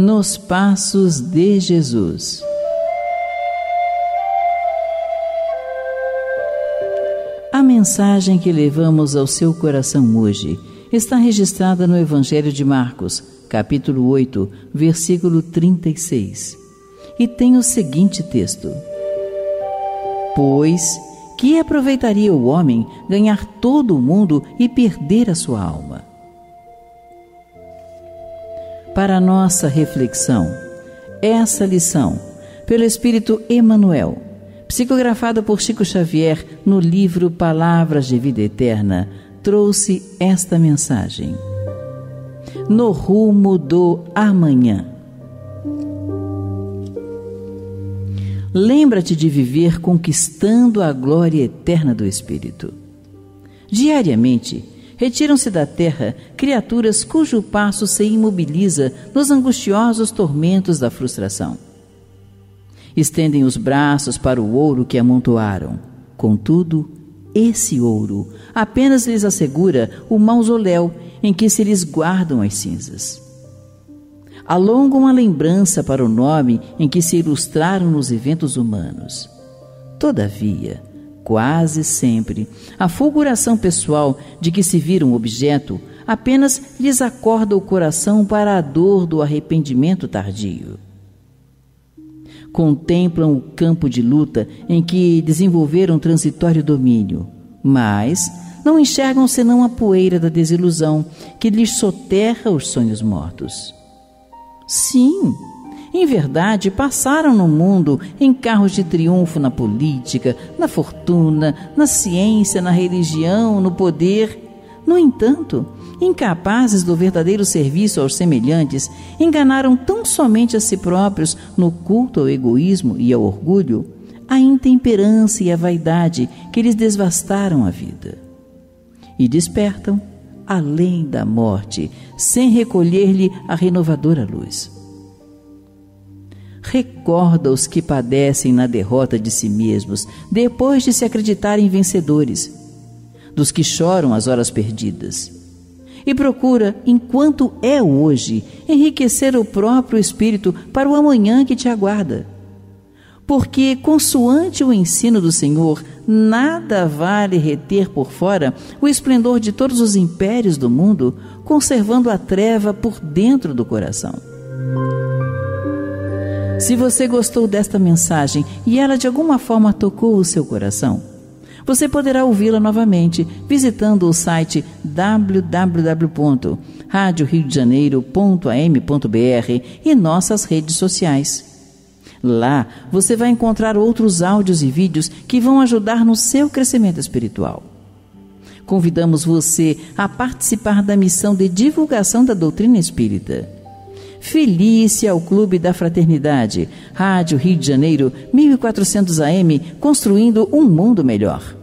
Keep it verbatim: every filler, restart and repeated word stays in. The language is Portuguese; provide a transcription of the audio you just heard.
nos passos de Jesus. A mensagem que levamos ao seu coração hoje está registrada no Evangelho de Marcos, capítulo oito, versículo trinta e seis. E tem o seguinte texto: Pois que aproveitaria o homem ganhar todo o mundo e perder a sua alma? Para a nossa reflexão, essa lição, pelo Espírito Emmanuel, psicografada por Chico Xavier no livro Palavras de Vida Eterna, trouxe esta mensagem: No rumo do amanhã. Lembra-te de viver conquistando a glória eterna do Espírito. Diariamente, retiram-se da terra criaturas cujo passo se imobiliza nos angustiosos tormentos da frustração. Estendem os braços para o ouro que amontoaram. Contudo, esse ouro apenas lhes assegura o mausoléu em que se lhes guardam as cinzas. Alongam a lembrança para o nome em que se ilustraram nos eventos humanos. Todavia, quase sempre, a fulguração pessoal de que se viram objeto apenas lhes acorda o coração para a dor do arrependimento tardio. Contemplam o campo de luta em que desenvolveram transitório domínio, mas não enxergam senão a poeira da desilusão que lhes soterra os sonhos mortos. Sim, em verdade, passaram no mundo em carros de triunfo na política, na fortuna, na ciência, na religião, no poder. No entanto, incapazes do verdadeiro serviço aos semelhantes, enganaram tão somente a si próprios no culto ao egoísmo e ao orgulho, a intemperança e a vaidade que lhes devastaram a vida. E despertam, além da morte, sem recolher-lhe a renovadora luz. Recorda os que padecem na derrota de si mesmos, depois de se acreditarem vencedores, dos que choram as horas perdidas, e procura, enquanto é hoje, enriquecer o próprio espírito para o amanhã que te aguarda. Porque, consoante o ensino do Senhor, nada vale reter por fora o esplendor de todos os impérios do mundo, conservando a treva por dentro do coração. Se você gostou desta mensagem e ela de alguma forma tocou o seu coração, você poderá ouvi-la novamente visitando o site w w w ponto rádio rio de janeiro ponto a m ponto b r e nossas redes sociais. Lá você vai encontrar outros áudios e vídeos que vão ajudar no seu crescimento espiritual. Convidamos você a participar da missão de divulgação da doutrina espírita. Filie-se ao Clube da Fraternidade, Rádio Rio de Janeiro, mil e quatrocentos A M, construindo um mundo melhor.